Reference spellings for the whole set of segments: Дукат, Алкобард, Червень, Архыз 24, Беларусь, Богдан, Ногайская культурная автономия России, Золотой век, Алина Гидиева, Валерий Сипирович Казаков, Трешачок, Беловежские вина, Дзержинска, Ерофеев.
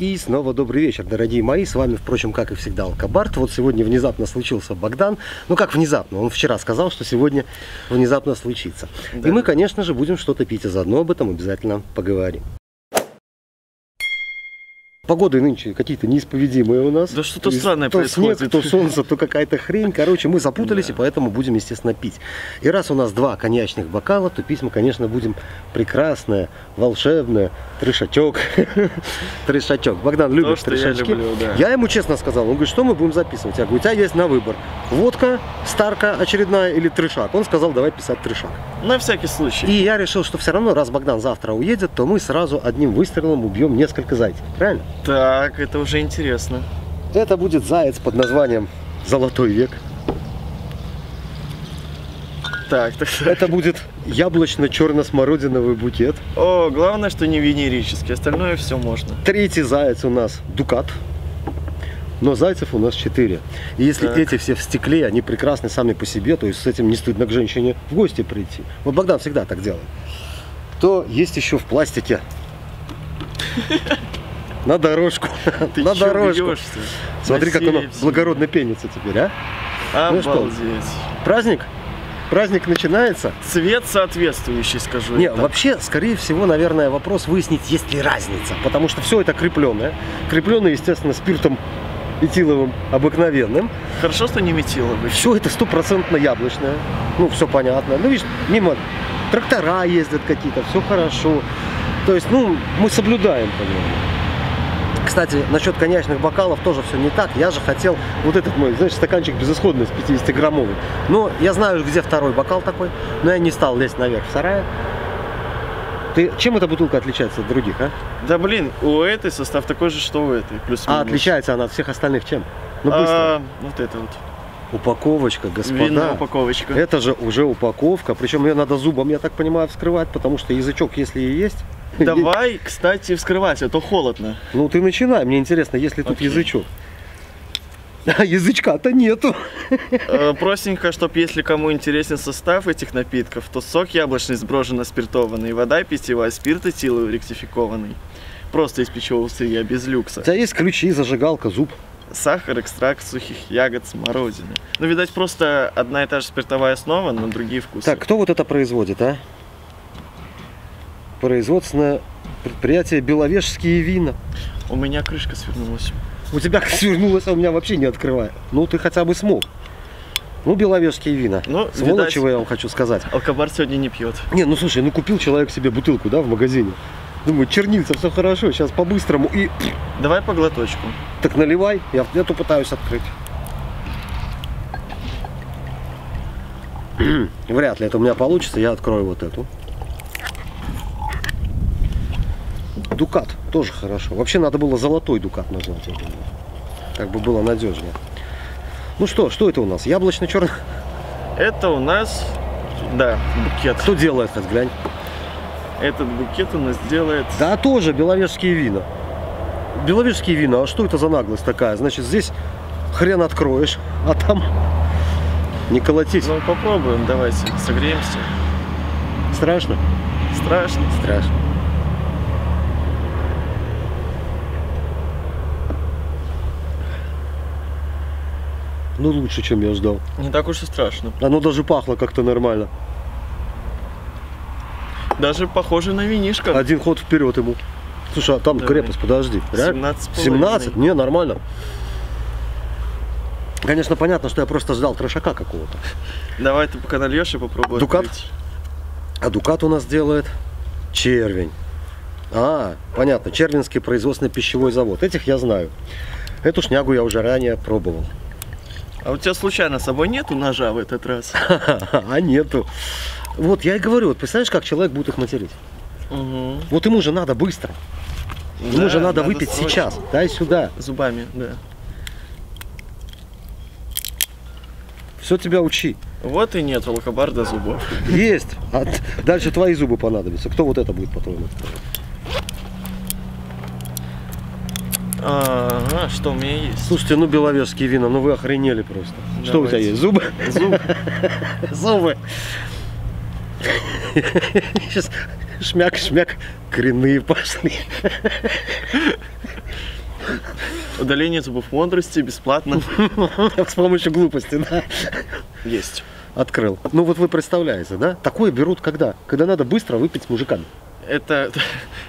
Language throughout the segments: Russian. И снова добрый вечер, дорогие мои, с вами, впрочем, как и всегда, Алкобард. Вот сегодня внезапно случился Богдан. Ну как внезапно, он вчера сказал, что сегодня внезапно случится. Да. И мы, конечно же, будем что-то пить, и заодно об этом обязательно поговорим. Погоды нынче какие-то неисповедимые у нас. Да что-то странное происходит. То снег, то солнце, то какая-то хрень. Короче, мы запутались, да. И поэтому будем, естественно, пить. И раз у нас два коньячных бокала, то пить мы, конечно, будем прекрасное, волшебное, трешачок. Трешачок. Богдан любит трешачки. Я ему честно сказал, он говорит, что мы будем записывать? Я говорю, у тебя есть на выбор: водка, старка очередная или трешак. Он сказал, давай писать трешак. На всякий случай. И я решил, что все равно, раз Богдан завтра уедет, то мы сразу одним выстрелом убьем несколько зайцев. Правильно? Так, это уже интересно. Это будет заяц под названием «Золотой век». Так. Это будет яблочно-черно-смородиновый букет. О, главное, что не венерический, остальное все можно. Третий заяц у нас «Дукат». Но зайцев у нас 4. И если эти все в стекле, они прекрасны сами по себе, то есть с этим не стыдно к женщине в гости прийти. Вот Богдан всегда так делает. То есть еще в пластике. На дорожку. Ты на дорожку. Бьешься? Смотри, насилие, как оно благородно пенится теперь, а? Обалдеть. Ну, что, праздник? Праздник начинается. Цвет соответствующий, скажу. Не, вообще, скорее всего, наверное, вопрос выяснить, есть ли разница. Потому что все это крепленное. Крепленное, естественно, спиртом этиловым обыкновенным. Хорошо, что не метиловый. Все это стопроцентно яблочное. Ну, все понятно. Ну, видишь, мимо трактора ездят какие-то, все хорошо. То есть, ну, мы соблюдаем, понимаешь. Кстати, насчет коньячных бокалов тоже все не так. Я же хотел вот этот мой, знаешь, стаканчик безысходный, 50-граммовый. Но я знаю, где второй бокал такой, но я не стал лезть наверх в сарае. Ты, чем эта бутылка отличается от других, а? Да блин, у этой состав такой же, что у этой. Плюс минус. А отличается она от всех остальных чем? Ну быстро. Вот это вот. Упаковочка, господа. Винная упаковочка. Это же уже упаковка, причем ее надо зубом, я так понимаю, вскрывать, потому что язычок, если и есть... Давай, кстати, вскрывать, а то холодно. Ну ты начинай, мне интересно, есть ли тут язычок. А язычка-то нету. Простенько, чтоб если кому интересен состав этих напитков, то сок яблочный сброженно спиртованный, вода питьевая, спирт этиловый ректификованный. Просто из пищевого сырья, без люкса. У тебя есть ключи, зажигалка, зуб. Сахар, экстракт сухих ягод, смородины. Ну, видать, просто одна и та же спиртовая основа, но другие вкусы. Так, кто вот это производит, а? Производственное предприятие «Беловежские вина». У меня крышка свернулась. У тебя свернулась, а у меня вообще не открывает. Ну, ты хотя бы смог. Ну, «Беловежские вина». Ну, сволочи, я вам хочу сказать. Алкобард сегодня не пьет. Не, ну слушай, ну купил человек себе бутылку, да, в магазине. Думаю, чернильца, все хорошо, сейчас по-быстрому и... Давай по глоточку. Так наливай, я то пытаюсь открыть. Вряд ли это у меня получится, я открою вот эту. Дукат тоже хорошо. Вообще надо было «Золотой дукат» назвать. Так бы было надежнее. Ну что это у нас? Яблочно-черный? Это у нас, да, букет. Кто делает, хоть глянь. Этот букет у нас делает... Да, тоже «Беловежские вина». «Беловежские вина», а что это за наглость такая? Значит, здесь хрен откроешь, а там не колотись. Ну, попробуем, давайте, согреемся. Страшно? Страшно. Страшно. Ну, лучше, чем я ждал. Не так уж и страшно. Оно даже пахло как-то нормально. Даже похоже на винишко. Один ход вперед ему. Слушай, а там давай. Крепость, подожди. 17. 17? Не, нормально. Конечно, понятно, что я просто ждал трешака какого-то. Давай ты пока нальешь и попробуй. Дукат? Открыть. А дукат у нас делает Червень. А, понятно. Червенский производственный пищевой завод. Этих я знаю. Эту шнягу я уже ранее пробовал. А у тебя случайно с собой нету ножа в этот раз? А нету. Вот я и говорю, вот представляешь, как человек будет их материть. Угу. Вот ему же надо быстро. Да, ему же надо выпить срочно. Сейчас. Дай сюда. Зубами, да. Все тебя учи. Вот и нет алкобарда зубов. Есть. А дальше твои зубы понадобятся. Кто вот это будет, по-твоему? Ага, что у меня есть? Слушайте, ну беловежские вина, ну вы охренели просто. Давайте. Что у тебя есть? Зубы? Зубы. Зубы. Сейчас шмяк-шмяк, коренные пошли. Удаление зубов мудрости бесплатно. С помощью глупости, да? Есть. Открыл. Ну вот вы представляете, да? Такое берут когда? Когда надо быстро выпить с мужиками. Это...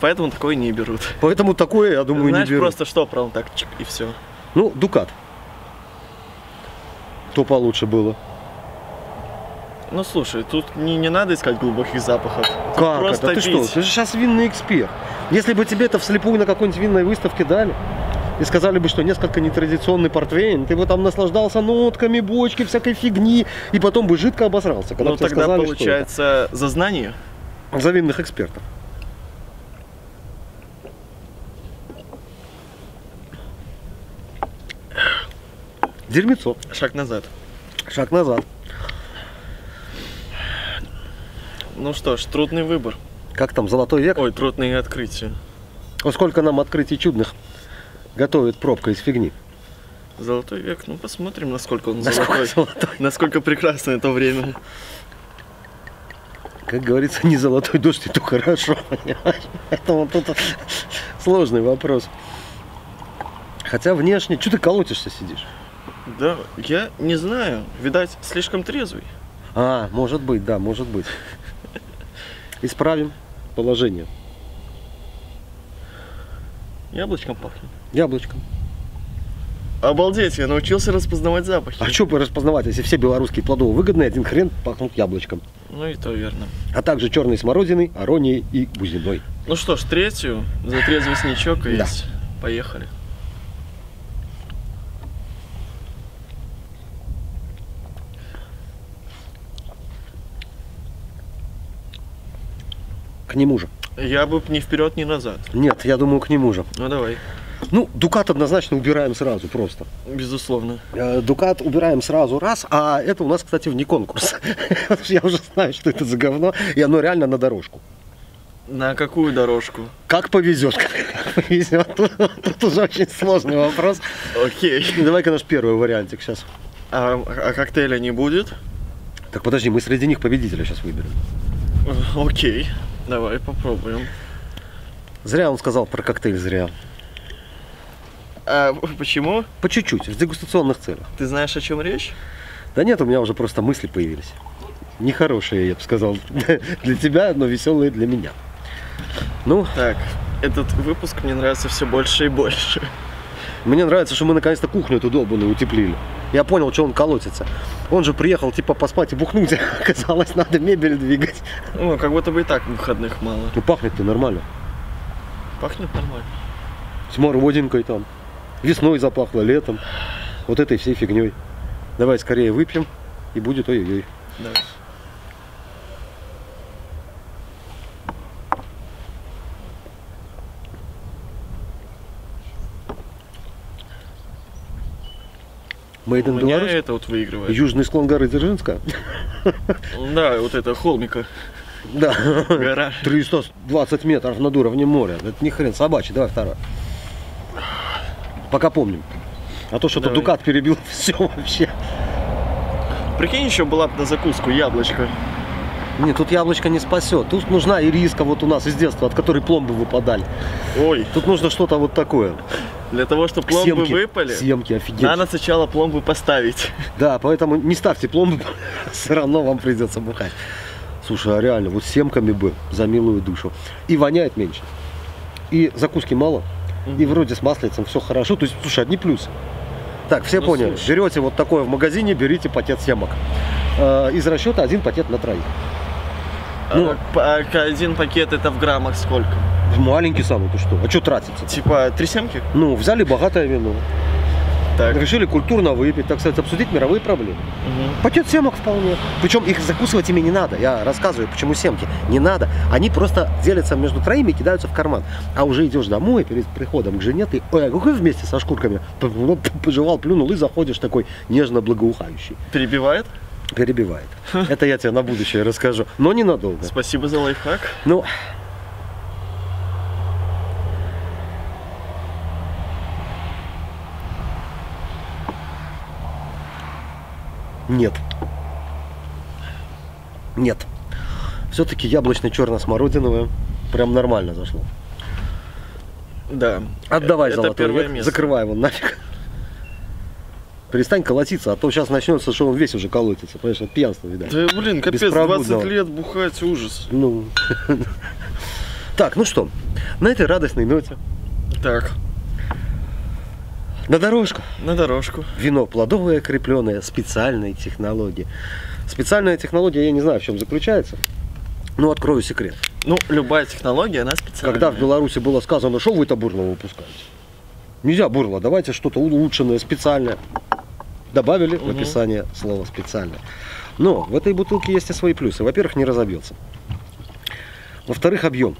Поэтому такое не берут. Поэтому такое, я думаю, знаешь, не берут. Просто что, прям так, чик, и все. Ну, Дукат. То получше было. Ну слушай, тут не надо искать глубоких запахов. Как просто это? Ты пить. Что? Ты же сейчас винный эксперт. Если бы тебе это вслепую на какой-нибудь винной выставке дали и сказали бы, что несколько нетрадиционный портвейн, ты бы там наслаждался нотками, бочки, всякой фигни, и потом бы жидко обосрался. Ну тогда сказали, получается за знание? За винных экспертов. Дерьмецо. Шаг назад. Шаг назад. Ну что ж, трудный выбор. Как там, Золотой век? Ой, трудные открытия. О, сколько нам открытий чудных готовит пробка из фигни. Золотой век, ну посмотрим, насколько он золотой. Насколько прекрасно это время. Как говорится, не золотой дождь, и то хорошо, понимаешь? Поэтому тут сложный вопрос. Хотя внешне... Чего ты колотишься, сидишь? Да, я не знаю. Видать, слишком трезвый. А, может быть, да, может быть. Исправим положение. Яблочком пахнет. Яблочком. Обалдеть, я научился распознавать запахи. А что бы распознавать, если все белорусские плодово-выгодные, один хрен пахнут яблочком. Ну и то верно. А также черной смородиной, аронией и бузиной. Ну что ж, третью за трезвый сничок и да. Поехали. К нему же. Я бы ни вперед, ни назад. Нет, я думаю, к нему же. Ну давай. Ну, Дукат однозначно убираем сразу просто. Безусловно. Дукат убираем сразу раз, а это у нас, кстати, вне конкурса. Я уже знаю, что это за говно, и оно реально на дорожку. На какую дорожку? Как повезет. Как повезет. Тут уже очень сложный вопрос. Окей. Давай-ка наш первый вариантик сейчас. А коктейля не будет? Так подожди, мы среди них победителя сейчас выберем. Окей. Давай попробуем. Зря он сказал про коктейль, зря. А почему? По чуть-чуть, в дегустационных целях. Ты знаешь, о чем речь? Да нет, у меня уже просто мысли появились. Нехорошие, я бы сказал, для тебя, но веселые для меня. Ну. Так, этот выпуск мне нравится все больше и больше. Мне нравится, что мы наконец-то кухню эту долбанную утеплили. Я понял, что он колотится. Он же приехал типа поспать и бухнуть, а оказалось, надо мебель двигать. Ну, как будто бы и так выходных мало. Ну, пахнет-то нормально. Пахнет нормально. С морводинкой там. Весной запахло, летом. Вот этой всей фигней. Давай скорее выпьем, и будет ой-ой-ой. Давай. Made in Беларусь? Это вот выигрывает. Южный склон горы Дзержинска? Да, вот это холмика. Да. Гора. 320 метров над уровнем моря. Это ни хрен собачий. Давай второй. Пока помним. А то что-то Дукат перебил все вообще. Прикинь, еще была бы на закуску яблочко. Нет, тут яблочко не спасет. Тут нужна ириска, вот у нас из детства, от которой пломбы выпадали. Ой. Тут нужно что-то вот такое. Для того, чтобы пломбы съемки, выпали, съемки, офигеть. Надо сначала пломбы поставить. Да, поэтому не ставьте пломбы, все равно вам придется бухать. Слушай, а реально, вот с семками бы за милую душу. И воняет меньше, и закуски мало, и вроде с маслицем все хорошо. То есть, слушай, одни плюсы. Так, все ну, поняли, слушай. Берете вот такое в магазине, берите пакет съемок. Из расчета один пакет на троих. Ну, один пакет это в граммах сколько? Маленький самый, ты что? А что тратится? Типа 3 семки? Ну, взяли богатое вино. Так. Решили культурно выпить, так сказать, обсудить мировые проблемы. Угу. Пакет семок вполне. Причем их закусывать ими не надо. Я рассказываю, почему семки не надо. Они просто делятся между троими и кидаются в карман. А уже идешь домой перед приходом к жене, ты ой, вместе со шкурками пожевал, плюнул и заходишь такой нежно благоухающий. Перебивает? Перебивает. Это я тебе на будущее расскажу, но ненадолго. Спасибо за лайфхак. Ну, нет. Нет. Все-таки яблочно-черно-смородиновое прям нормально зашло. Да. Отдавай золотой век, закрывай его нафиг. Перестань колотиться, а то сейчас начнется, что он весь уже колотится. Понимаешь, от пьянства, видать. Да, блин, капец, 20 лет бухать, ужас. Ну. Так, ну что, на этой радостной ноте. Так. На дорожку. На дорожку. Вино плодовое, крепленное специальной технологией. Специальная технология, я не знаю, в чем заключается. Ну, открою секрет. Ну, любая технология, она специальная. Когда в Беларуси было сказано, что вы это бурло выпускаете? Нельзя бурло, давайте что-то улучшенное, специальное. Добавили в описание слово специальное. Но в этой бутылке есть и свои плюсы. Во-первых, не разобьется. Во-вторых, объем.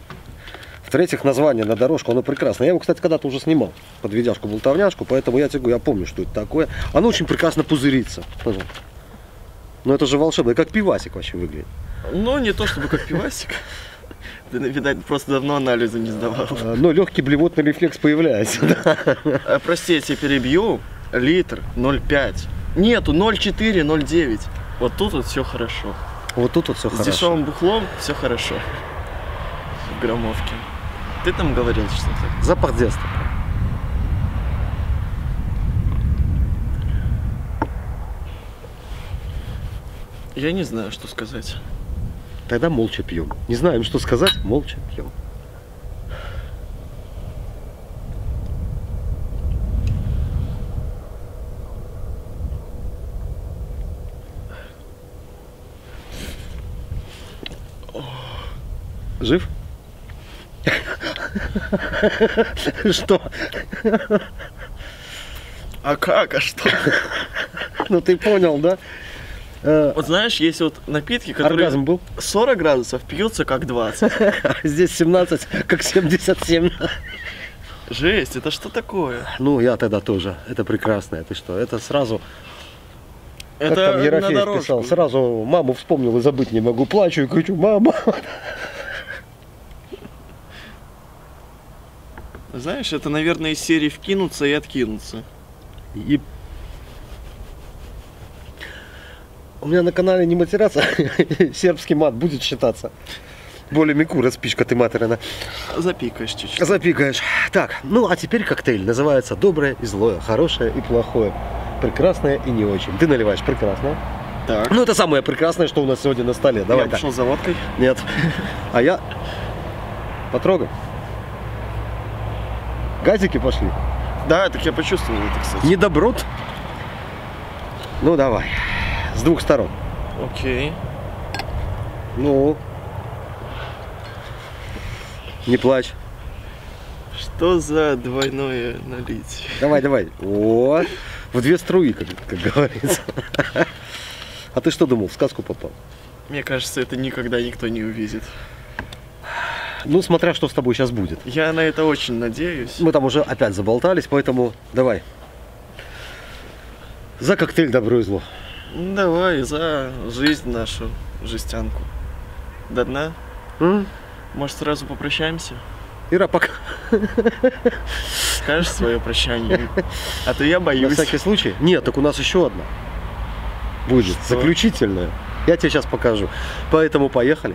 В-третьих, название на дорожку, оно прекрасное. Я его, кстати, когда-то уже снимал, подведяшку-болтовняшку, поэтому я тебе говорю, я помню, что это такое. Оно очень прекрасно пузырится. Но это же волшебно, как пивасик вообще выглядит. Ну, не то чтобы как пивасик. Ты, видать, просто давно анализы не сдавал. Но легкий блевотный рефлекс появляется. Прости, я тебя перебью. Литр 0,5. Нету 0,4, 0,9. Вот тут вот все хорошо. Вот тут вот все хорошо. С дешевым бухлом все хорошо. В граммовке. Ты там говорил что-то? Запах детства. Я не знаю, что сказать. Тогда молча пьем. Не знаем, что сказать, молча пьем. Жив? Что? А как, а что? Ну ты понял, да? Вот знаешь, есть вот напитки, которые 40 градусов пьются как 20. Здесь 17, как 77. Жесть, это что такое? Ну, я тогда тоже. Это прекрасно. Это что? Это сразу... Это как там Ерофеев писал, сразу маму вспомнил и забыть не могу. Плачу и кричу, мама. Знаешь, это, наверное, из серии вкинуться и откинуться. И... У меня на канале не матерятся, сербский мат будет считаться. Более мику, распичка ты материна. Запикаешь чуть-чуть. Запикаешь. Так, ну а теперь коктейль. Называется доброе и злое, хорошее и плохое, прекрасное и не очень. Ты наливаешь прекрасное. Так. Ну это самое прекрасное, что у нас сегодня на столе. Давай. Я пошел за водкой. Нет. А я... Потрогай. Газики пошли. Да, так я почувствовал это, кстати. Недоброт. Ну давай. С двух сторон. Окей. Ну. Не плачь. Что за двойное налитие? Давай, давай. Вот. В две струи, как говорится. А ты что думал, в сказку попал? Мне кажется, это никогда никто не увидит. Ну, смотря что с тобой сейчас будет. Я на это очень надеюсь. Мы там уже опять заболтались, поэтому давай. За коктейль добро и зло. Давай, за жизнь нашу, жестянку. До дна. Может, сразу попрощаемся? Ира, пока. Скажешь свое прощание? А то я боюсь. На всякий случай? Нет, так у нас еще одна будет, что? Заключительная. Я тебе сейчас покажу. Поэтому поехали.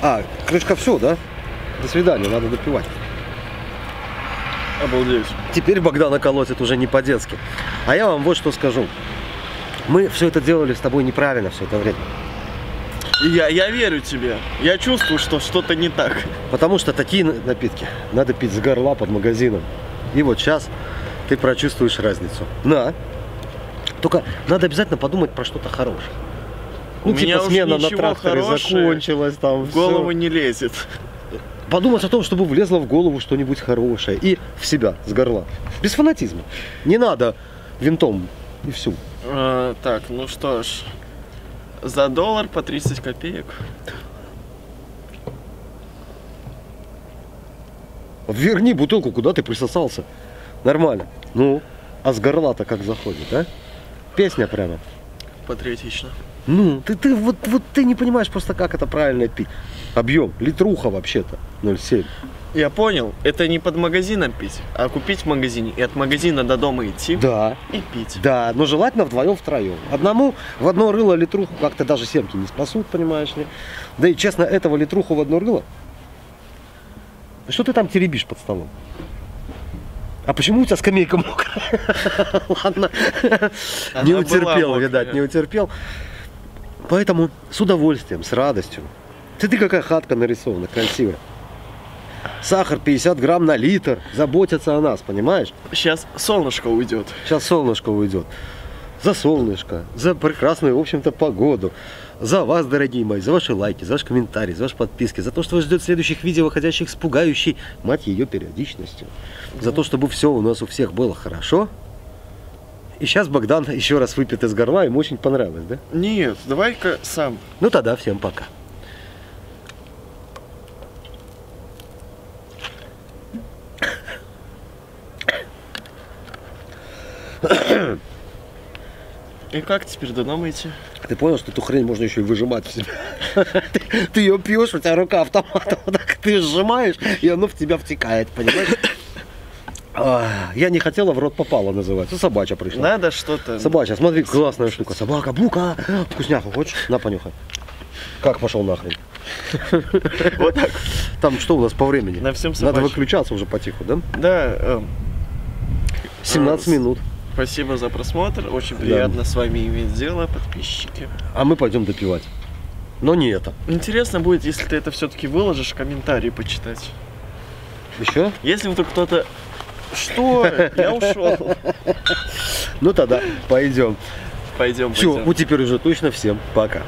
А, крышка все, да? До свидания, надо допивать. Обалдеть. Теперь Богдана колотит уже не по-детски. А я вам вот что скажу. Мы все это делали с тобой неправильно все это время. Я верю тебе. Я чувствую, что что-то не так. Потому что такие напитки надо пить с горла под магазином. И вот сейчас ты прочувствуешь разницу. На. Только надо обязательно подумать про что-то хорошее. Ну, у типа смена на тракторе закончилась, там в голову не лезет. Подумать о том, чтобы влезло в голову что-нибудь хорошее. И в себя, с горла. Без фанатизма. Не надо винтом и всю. Так, ну что ж. За доллар по 30 копеек. Верни бутылку, куда ты присосался. Нормально. Ну, а с горла-то как заходит, а? Песня прямо. Патриотично. Ну, ты вот ты не понимаешь просто, как это правильно пить. Объем, литруха вообще-то, 0,7. Я понял, это не под магазином пить, а купить в магазине и от магазина до дома идти, да, и пить. Да, но желательно вдвоем-втроем. Одному в одно рыло литруху как-то даже семки не спасут, понимаешь ли. Да и честно, этого литруху в одно рыло. Что ты там теребишь под столом? А почему у тебя скамейка мокрая? Ладно, не утерпел, видать, не утерпел. Поэтому с удовольствием, с радостью. Ты какая хатка нарисована, красивая. Сахар 50 грамм на литр, заботятся о нас, понимаешь? Сейчас солнышко уйдет. Сейчас солнышко уйдет. За солнышко, за прекрасную, в общем-то, погоду. За вас, дорогие мои, за ваши лайки, за ваши комментарии, за ваши подписки, за то, что вас ждет следующих видео, выходящих с пугающей, мать ее, периодичностью. За то, чтобы все у нас у всех было хорошо. И сейчас Богдан еще раз выпьет из горла, ему очень понравилось, да? Нет, давай-ка сам. Ну тогда всем пока. И как теперь до дома идти? Ты понял, что эту хрень можно еще и выжимать в себя. Ты ее пьешь, у тебя рука автоматом, так ты сжимаешь, и оно в тебя втекает, понимаешь? Я не хотела, в рот попала называть. Собачья пришла. Надо что-то. Собачья, смотри, классная штука. Собака, бука, вкусняху хочешь? На, понюхай. Как пошел нахрен? Вот так. Там что у нас по времени? На всем собачьем. Надо выключаться уже потиху, да? Да. 17 минут. Спасибо за просмотр, очень приятно, да, с вами иметь дело, подписчики. А мы пойдем допивать, но не это. Интересно будет, если ты это все-таки выложишь, комментарии почитать. Еще? Если вдруг кто-то... Что? Я ушел. Ну тогда пойдем. Пойдем. Все, ну теперь уже точно всем пока.